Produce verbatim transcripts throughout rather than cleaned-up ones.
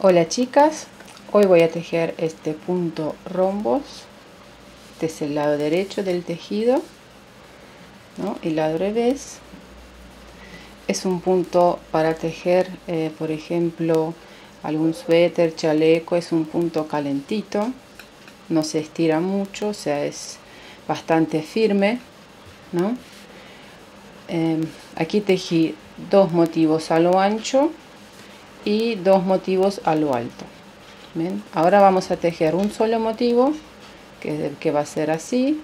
Hola chicas, hoy voy a tejer este punto rombos. Este es el lado derecho del tejido, ¿no? El lado revés es un punto para tejer, eh, por ejemplo, algún suéter, chaleco. Es un punto calentito, no se estira mucho, o sea, es bastante firme, ¿no? Eh, aquí tejí dos motivos a lo ancho y dos motivos a lo alto. ¿Ven? Ahora vamos a tejer un solo motivo, que, que va a ser así,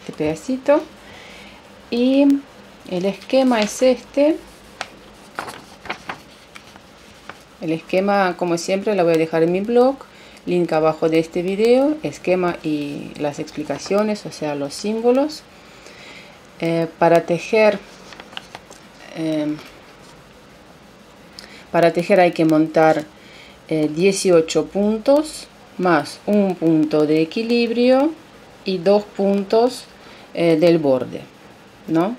este pedacito, y el esquema es este. El esquema, como siempre, lo voy a dejar en mi blog, link abajo de este video, esquema y las explicaciones, o sea, los símbolos. Eh, para tejer eh, Para tejer hay que montar eh, dieciocho puntos, más un punto de equilibrio y dos puntos eh, del borde, ¿no?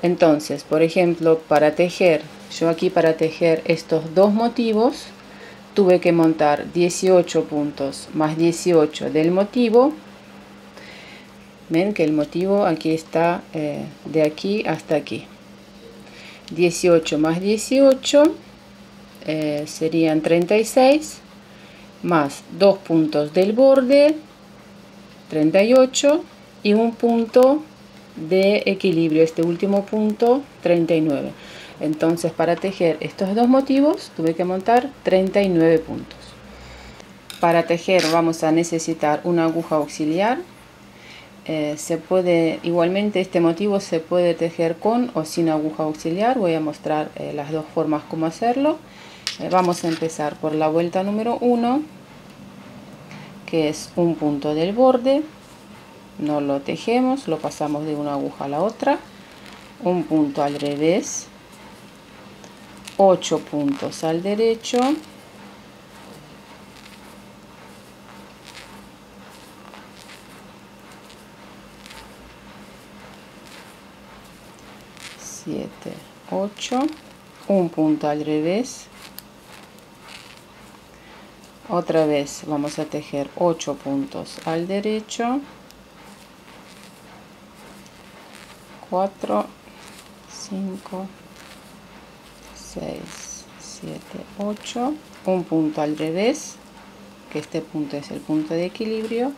Entonces, por ejemplo, para tejer, yo aquí para tejer estos dos motivos, tuve que montar dieciocho puntos más dieciocho del motivo. Ven que el motivo aquí está eh, de aquí hasta aquí. dieciocho más dieciocho. Eh, serían treinta y seis, más dos puntos del borde, treinta y ocho, y un punto de equilibrio, este último punto, treinta y nueve. Entonces, para tejer estos dos motivos tuve que montar treinta y nueve puntos. Para tejer vamos a necesitar una aguja auxiliar. Eh, se puede, igualmente, este motivo se puede tejer con o sin aguja auxiliar. Voy a mostrar eh, las dos formas cómo hacerlo. Vamos a empezar por la vuelta número uno, que es un punto del borde, no lo tejemos, lo pasamos de una aguja a la otra, un punto al revés, ocho puntos al derecho, siete, ocho, un punto al revés. Otra vez vamos a tejer ocho puntos al derecho, cuatro, cinco, seis, siete, ocho, un punto al revés, que este punto es el punto de equilibrio,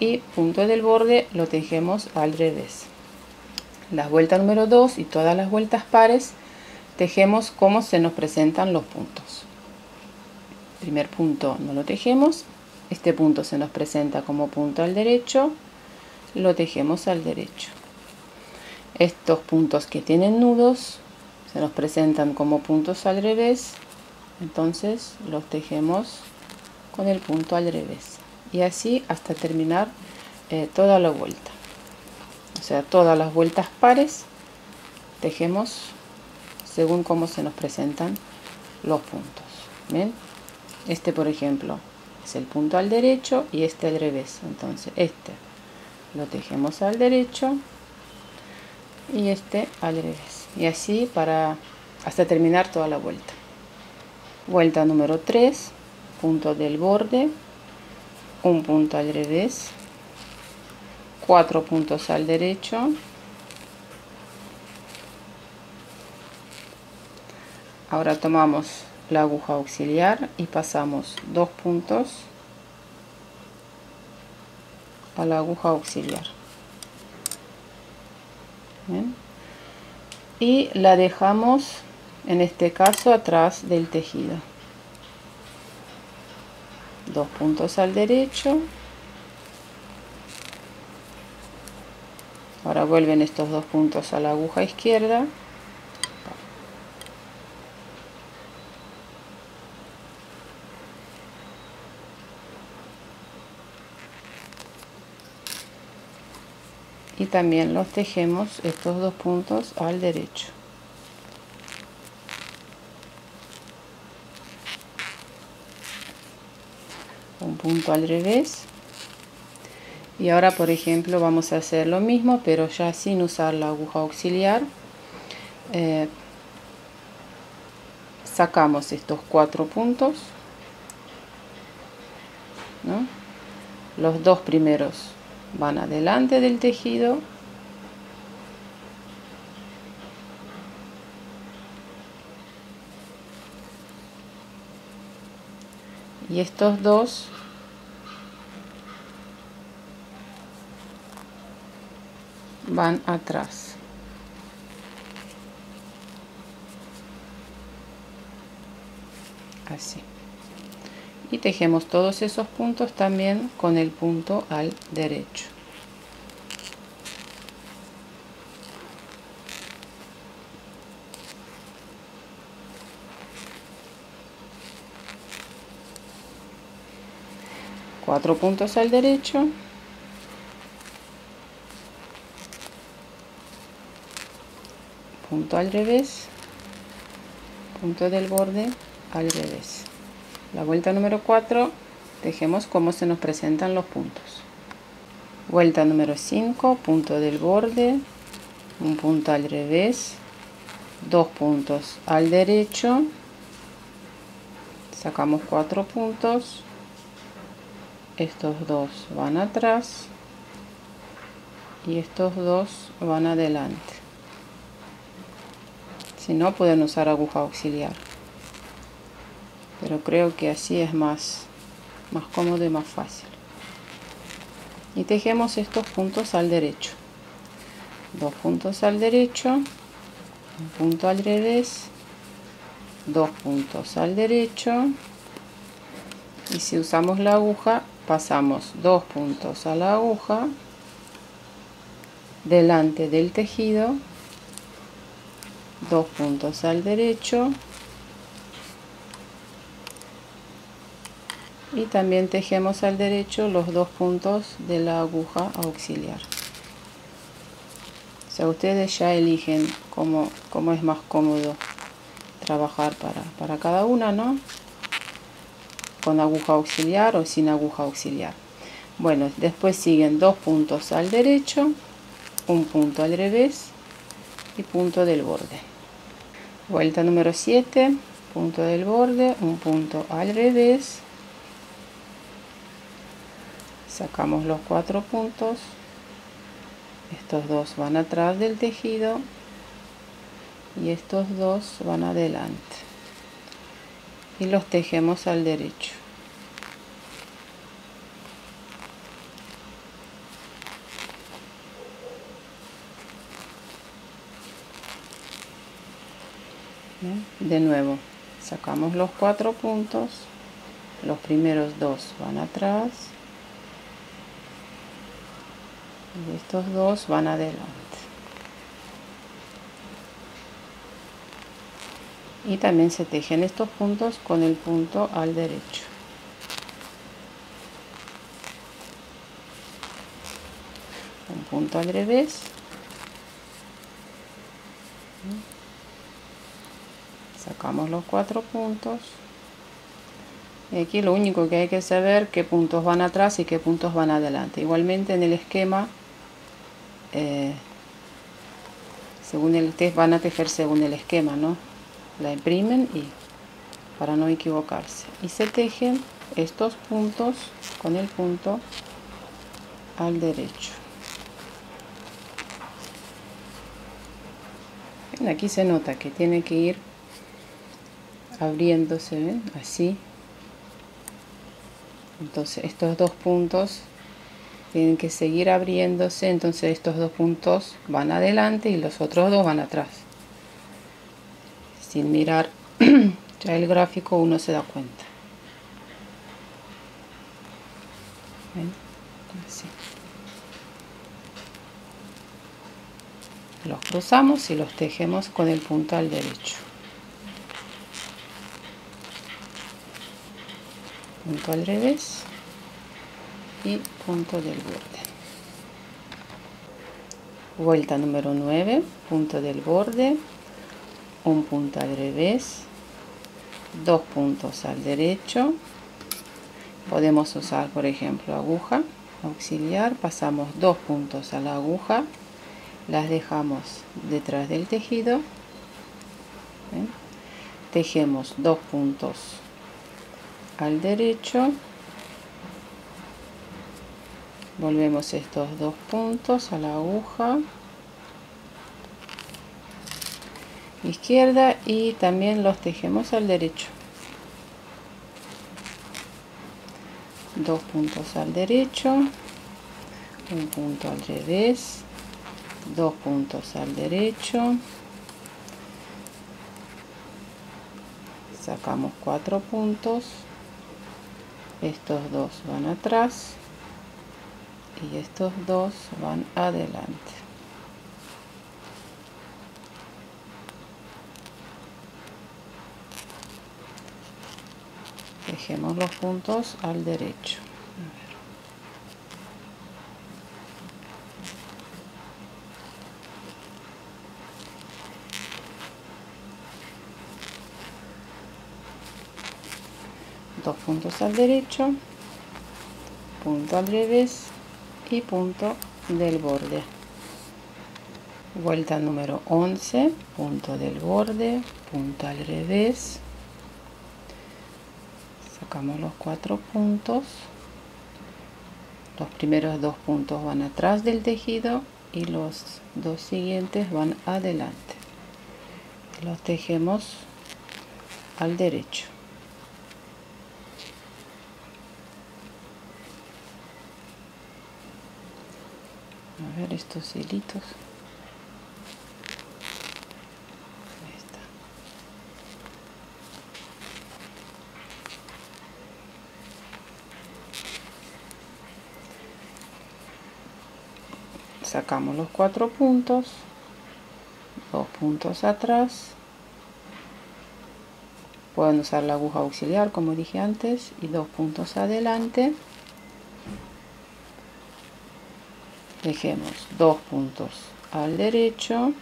y punto del borde lo tejemos al revés. La vuelta número dos y todas las vueltas pares tejemos como se nos presentan los puntos. Primer punto no lo tejemos, este punto se nos presenta como punto al derecho, lo tejemos al derecho. Estos puntos que tienen nudos se nos presentan como puntos al revés, entonces los tejemos con el punto al revés. Y así hasta terminar eh, toda la vuelta. O sea, todas las vueltas pares tejemos según cómo se nos presentan los puntos. ¿Ven? Este, por ejemplo, es el punto al derecho y este al revés. Entonces, este lo tejemos al derecho y este al revés. Y así para hasta terminar toda la vuelta. Vuelta número tres, punto del borde, un punto al revés, cuatro puntos al derecho. Ahora tomamos la aguja auxiliar y pasamos dos puntos a la aguja auxiliar. ¿Bien? Y la dejamos, en este caso, atrás del tejido. Dos puntos al derecho. Ahora vuelven estos dos puntos a la aguja izquierda. Y también los tejemos estos dos puntos al derecho. Un punto al revés. Y ahora, por ejemplo, vamos a hacer lo mismo, pero ya sin usar la aguja auxiliar. Eh, sacamos estos cuatro puntos ¿no? Los dos primeros van adelante del tejido y estos dos van atrás. Así. Y tejemos todos esos puntos también con el punto al derecho. Cuatro puntos al derecho. Punto al revés. Punto del borde al revés. La vuelta número cuatro, tejemos cómo se nos presentan los puntos. Vuelta número cinco, punto del borde, un punto al revés, dos puntos al derecho, sacamos cuatro puntos, estos dos van atrás y estos dos van adelante. Si no, pueden usar aguja auxiliar. Pero creo que así es más, más cómodo y más fácil. Y tejemos estos puntos al derecho. Dos puntos al derecho, un punto al revés, dos puntos al derecho. Y si usamos la aguja, pasamos dos puntos a la aguja delante del tejido, dos puntos al derecho. Y también tejemos al derecho los dos puntos de la aguja auxiliar. O sea, ustedes ya eligen cómo, cómo es más cómodo trabajar para, para cada una, ¿no? Con aguja auxiliar o sin aguja auxiliar. Bueno, después siguen dos puntos al derecho, un punto al revés y punto del borde. Vuelta número siete, punto del borde, un punto al revés. Sacamos los cuatro puntos, estos dos van atrás del tejido y estos dos van adelante y los tejemos al derecho. De nuevo, sacamos los cuatro puntos, los primeros dos van atrás. Y estos dos van adelante. Y también se tejen estos puntos con el punto al derecho. Un punto al revés. Sacamos los cuatro puntos. Y aquí lo único que hay que saber qué puntos van atrás y qué puntos van adelante. Igualmente en el esquema, Eh, según el test, van a tejer según el esquema, ¿no? La imprimen y para no equivocarse. Y se tejen estos puntos con el punto al derecho. Bien, aquí se nota que tiene que ir abriéndose, ¿ven? Así. Entonces estos dos puntos tienen que seguir abriéndose, entonces estos dos puntos van adelante y los otros dos van atrás. Sin mirar ya el gráfico uno se da cuenta. ¿Ven? Así. Los cruzamos y los tejemos con el punto al derecho. Punto al revés y punto del borde. Vuelta número nueve, punto del borde, un punto al revés, dos puntos al derecho. Podemos usar, por ejemplo, aguja auxiliar. Pasamos dos puntos a la aguja, las dejamos detrás del tejido. ¿Ven? Tejemos dos puntos al derecho, volvemos estos dos puntos a la aguja izquierda y también los tejemos al derecho, dos puntos al derecho, un punto al revés, dos puntos al derecho, sacamos cuatro puntos, estos dos van atrás y estos dos van adelante. Tejemos los puntos al derecho. Dos puntos al derecho, punto al revés y punto del borde. Vuelta número once, punto del borde, punto al revés. Sacamos los cuatro puntos. Los primeros dos puntos van atrás del tejido y los dos siguientes van adelante. Los tejemos al derecho. A ver estos hilitos. Ahí está. Sacamos los cuatro puntos, dos puntos atrás. Pueden usar la aguja auxiliar, como dije antes, y dos puntos adelante. Tejemos dos puntos al derecho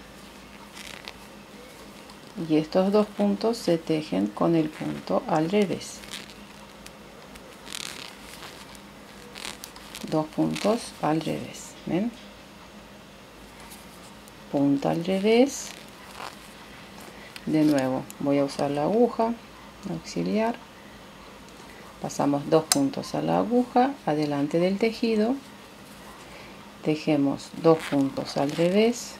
y estos dos puntos se tejen con el punto al revés. Dos puntos al revés, ¿ven? Punto al revés. De nuevo voy a usar la aguja auxiliar. Pasamos dos puntos a la aguja adelante del tejido. Tejemos dos puntos al revés,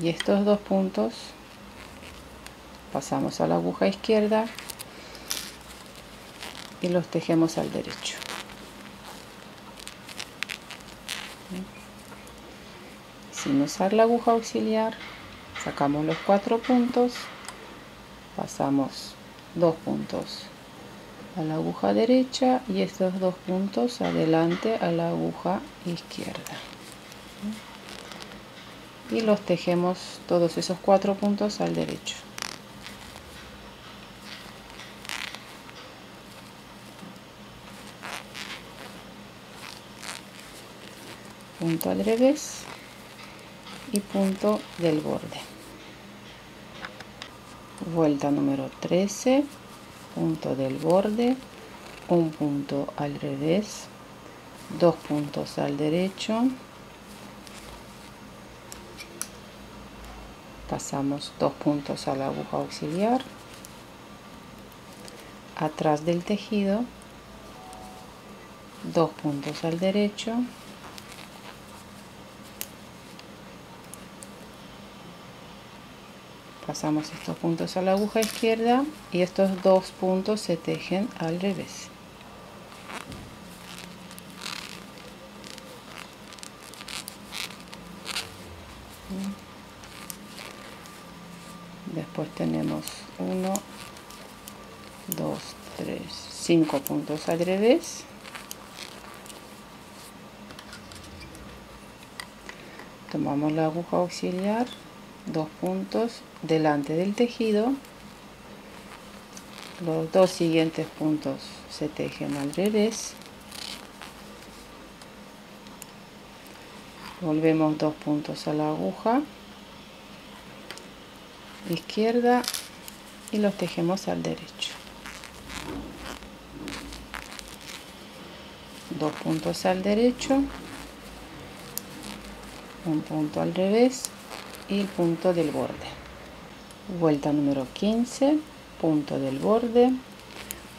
y estos dos puntos pasamos a la aguja izquierda y los tejemos al derecho. Sin usar la aguja auxiliar, sacamos los cuatro puntos, pasamos dos puntos a la aguja derecha y estos dos puntos adelante a la aguja izquierda y los tejemos todos esos cuatro puntos al derecho. Punto al revés y punto del borde. Vuelta número trece, punto del borde, un punto al revés, dos puntos al derecho, pasamos dos puntos a la aguja auxiliar, atrás del tejido, dos puntos al derecho, pasamos estos puntos a la aguja izquierda y estos dos puntos se tejen al revés. Después tenemos uno, dos, tres, cinco puntos al revés. Tomamos la aguja auxiliar, dos puntos delante del tejido, los dos siguientes puntos se tejen al revés, volvemos dos puntos a la aguja izquierda y los tejemos al derecho, dos puntos al derecho, un punto al revés y el punto del borde. Vuelta número quince, punto del borde,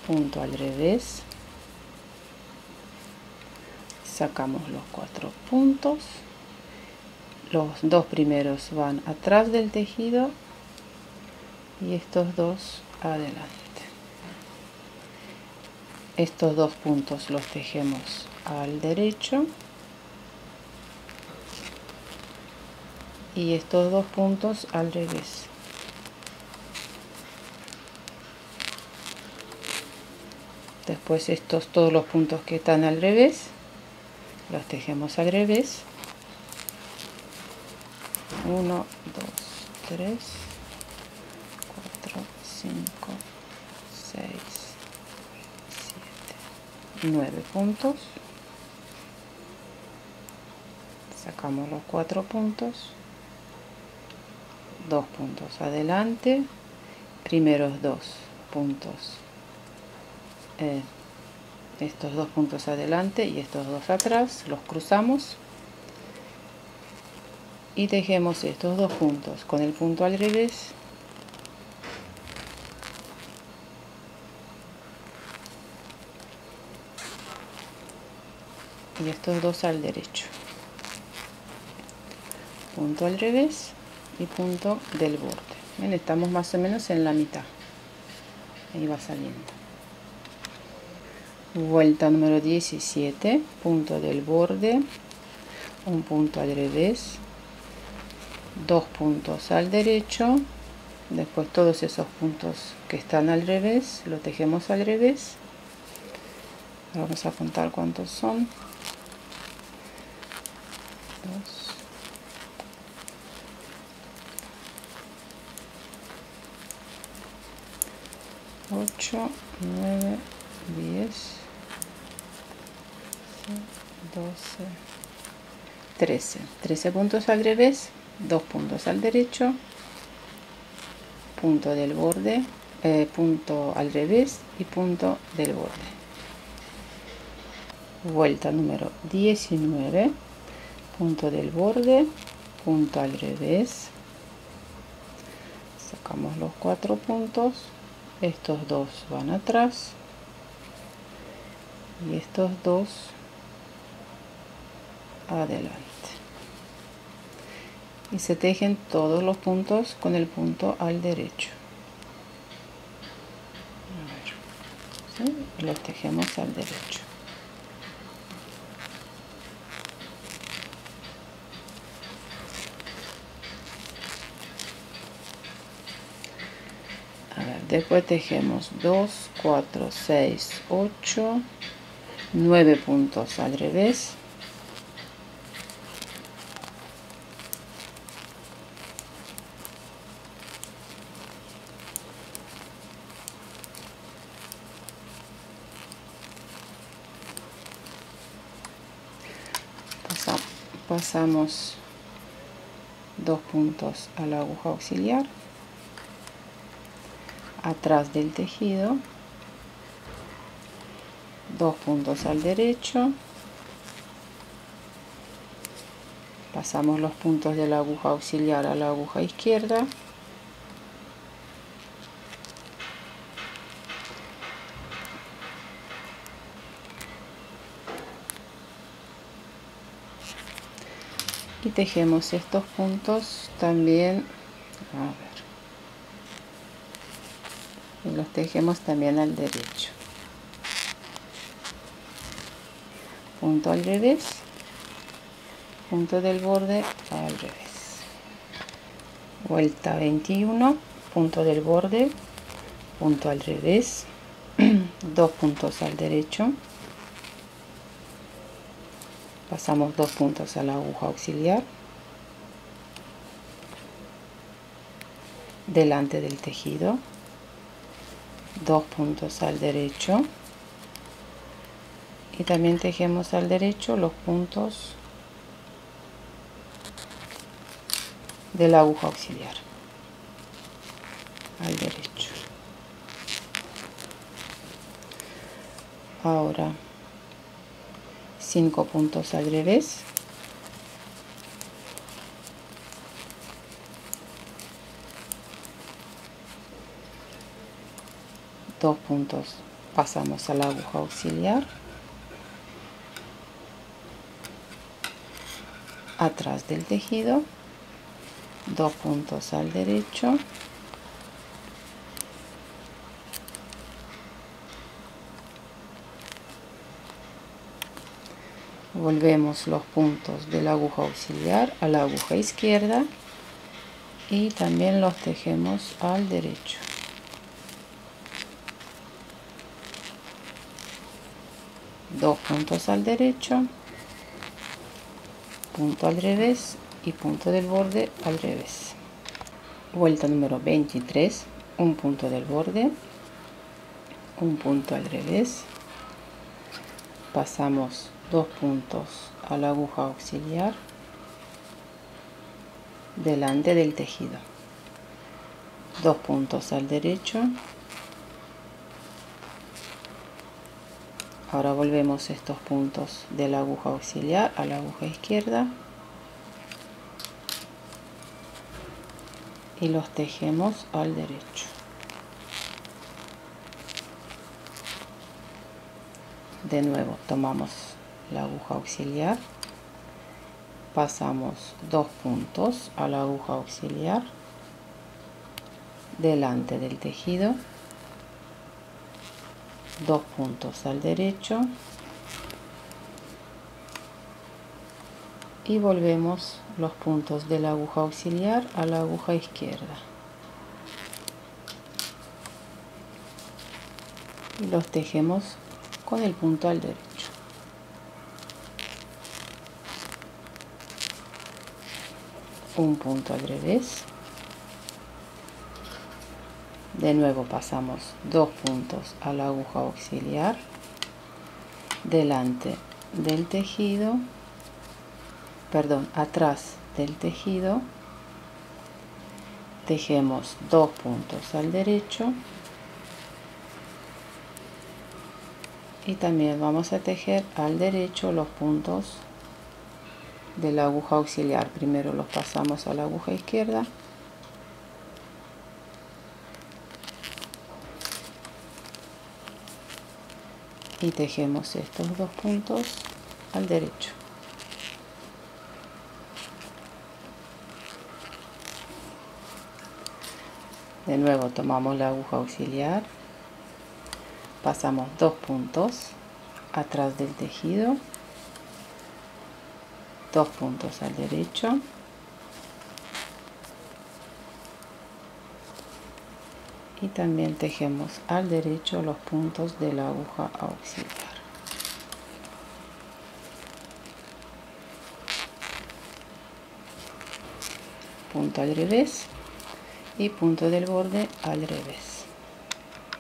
punto al revés, sacamos los cuatro puntos, los dos primeros van atrás del tejido y estos dos adelante. Estos dos puntos los tejemos al derecho y estos dos puntos al revés. Después estos, todos los puntos que están al revés, los tejemos al revés. uno, dos, tres, cuatro, cinco, seis, siete, nueve puntos. Sacamos los cuatro puntos, dos puntos adelante, primeros dos puntos, eh, estos dos puntos adelante y estos dos atrás, los cruzamos y tejemos estos dos puntos con el punto al revés, y estos dos al derecho, punto al revés y punto del borde. Bien, estamos más o menos en la mitad, ahí va saliendo. Vuelta número diecisiete, punto del borde, un punto al revés, dos puntos al derecho, después todos esos puntos que están al revés los tejemos al revés. Vamos a contar cuántos son. Dos, ocho, nueve, diez, doce, trece. trece puntos al revés, dos puntos al derecho, punto del borde, eh, punto al revés y punto del borde. Vuelta número diecinueve, punto del borde, punto al revés. Sacamos los cuatro puntos. Estos dos van atrás y estos dos adelante, y se tejen todos los puntos con el punto al derecho. A ver, ¿sí? Los tejemos al derecho. Después tejemos dos, cuatro, seis, ocho, nueve puntos al revés, pasamos dos puntos a la aguja auxiliar atrás del tejido, dos puntos al derecho, pasamos los puntos de la aguja auxiliar a la aguja izquierda, y tejemos estos puntos también, a ver, y los tejemos también al derecho, punto al revés, punto del borde al revés. Vuelta veintiuno, punto del borde, punto al revés, dos puntos al derecho, pasamos dos puntos a la aguja auxiliar delante del tejido, dos puntos al derecho, y también tejemos al derecho los puntos de la aguja auxiliar al derecho. Ahora cinco puntos al revés, dos puntos pasamos a la aguja auxiliar, atrás del tejido, dos puntos al derecho, volvemos los puntos de la aguja auxiliar a la aguja izquierda y también los tejemos al derecho. Dos puntos al derecho, punto al revés y punto del borde al revés. Vuelta número veintitrés, un punto del borde, un punto al revés, pasamos dos puntos a la aguja auxiliar delante del tejido, dos puntos al derecho. Ahora volvemos estos puntos de la aguja auxiliar a la aguja izquierda y los tejemos al derecho. De nuevo tomamos la aguja auxiliar, pasamos dos puntos a la aguja auxiliar delante del tejido, dos puntos al derecho y volvemos los puntos de la aguja auxiliar a la aguja izquierda y los tejemos con el punto al derecho. Un punto al revés, de nuevo pasamos dos puntos a la aguja auxiliar delante del tejido, perdón, atrás del tejido, tejemos dos puntos al derecho y también vamos a tejer al derecho los puntos de la aguja auxiliar. Primero los pasamos a la aguja izquierda y tejemos estos dos puntos al derecho. De nuevo tomamos la aguja auxiliar, pasamos dos puntos atrás del tejido, dos puntos al derecho y también tejemos al derecho los puntos de la aguja auxiliar. Punto al revés y punto del borde al revés.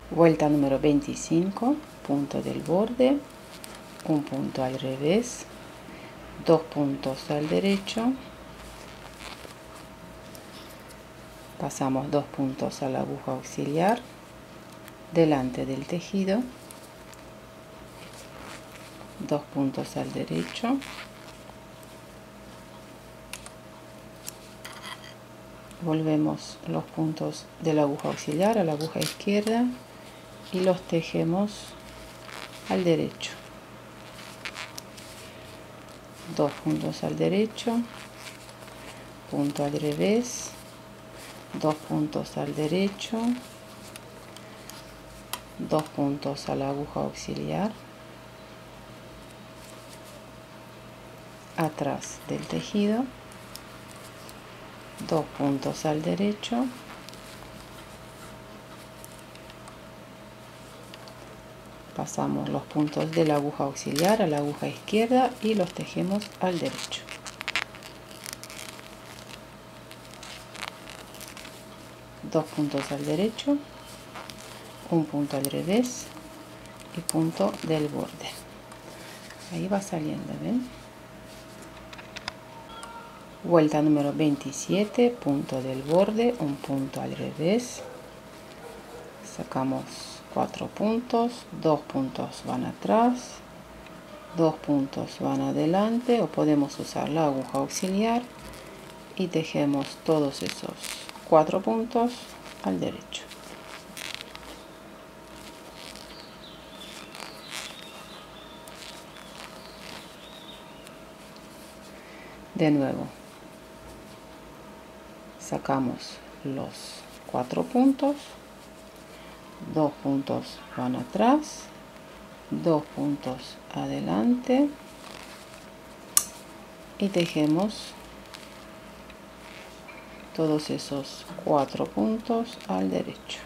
Vuelta número veinticinco, punto del borde, un punto al revés, dos puntos al derecho, pasamos dos puntos a la aguja auxiliar delante del tejido, dos puntos al derecho, volvemos los puntos de la aguja auxiliar a la aguja izquierda y los tejemos al derecho. Dos puntos al derecho, punto al revés, dos puntos al derecho, dos puntos a la aguja auxiliar, atrás del tejido, dos puntos al derecho, pasamos los puntos de la aguja auxiliar a la aguja izquierda y los tejemos al derecho. Dos puntos al derecho, un punto al revés y punto del borde. Ahí va saliendo, ¿ven? Vuelta número veintisiete, punto del borde, un punto al revés, sacamos cuatro puntos, dos puntos van atrás, dos puntos van adelante, o podemos usar la aguja auxiliar y tejemos todos esos cuatro puntos al derecho. de nuevo. Sacamos los cuatro puntos, dos puntos van atrás, dos puntos adelante y tejemos todos esos cuatro puntos al derecho.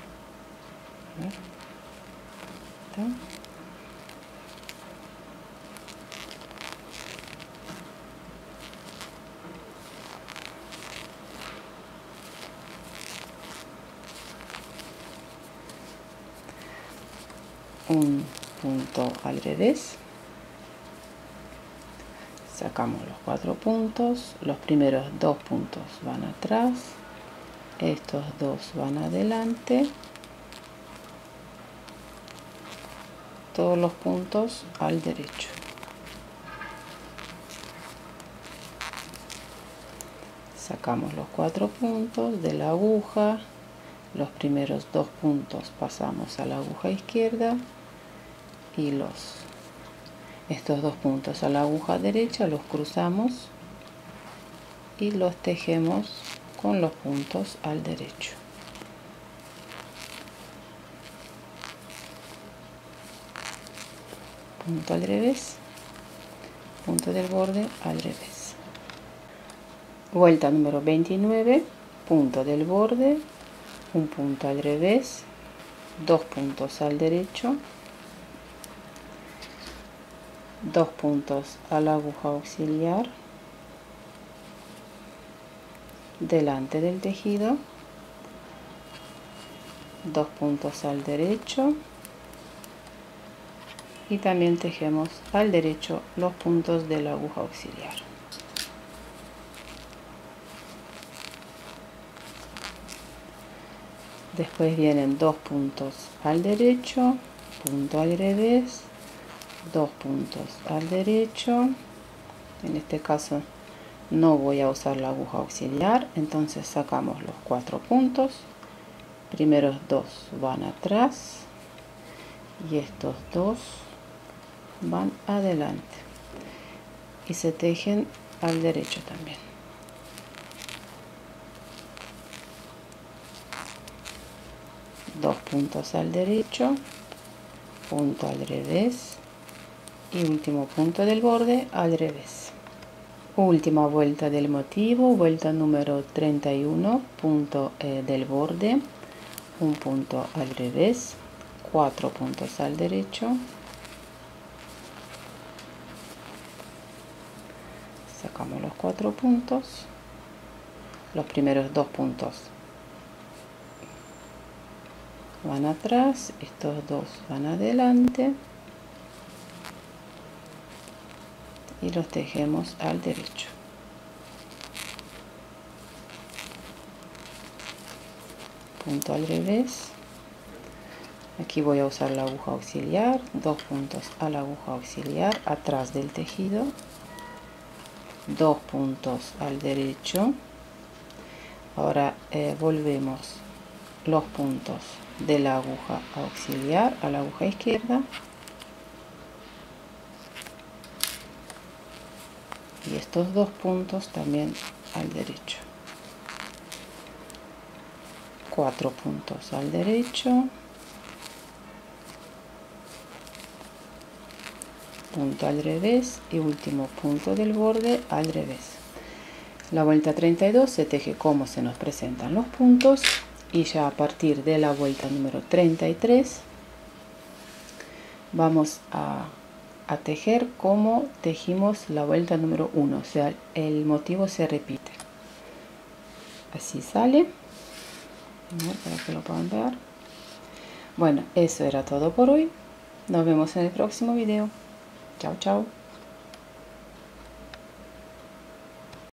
Un punto al revés, sacamos los cuatro puntos, los primeros dos puntos van atrás, estos dos van adelante, todos los puntos al derecho. Sacamos los cuatro puntos de la aguja, los primeros dos puntos pasamos a la aguja izquierda y los estos dos puntos a la aguja derecha los cruzamos y los tejemos con los puntos al derecho. Punto al revés, punto del borde al revés. Vuelta número veintinueve, punto del borde, un punto al revés, dos puntos al derecho, dos puntos a la aguja auxiliar, delante del tejido, dos puntos al derecho y también tejemos al derecho los puntos de la aguja auxiliar. Después vienen dos puntos al derecho, punto al revés, dos puntos al derecho. En este caso no voy a usar la aguja auxiliar, entonces sacamos los cuatro puntos, primeros dos van atrás y estos dos van adelante y se tejen al derecho también. Dos puntos al derecho, punto al revés y último punto del borde al revés. Última vuelta del motivo, vuelta número treinta y uno, punto eh, del borde, un punto al revés, cuatro puntos al derecho. Sacamos los cuatro puntos, los primeros dos puntos van atrás, estos dos van adelante y los tejemos al derecho. Punto al revés, aquí voy a usar la aguja auxiliar, dos puntos a la aguja auxiliar atrás del tejido, dos puntos al derecho. Ahora eh, volvemos los puntos de la aguja auxiliar a la aguja izquierda y estos dos puntos también al derecho, cuatro puntos al derecho, punto al revés y último punto del borde al revés. La vuelta treinta y dos se teje como se nos presentan los puntos y ya a partir de la vuelta número treinta y tres vamos a a tejer como tejimos la vuelta número uno, o sea, el motivo se repite. Así sale, para que lo puedan ver. Bueno, eso era todo por hoy. Nos vemos en el próximo video. Chao, chao.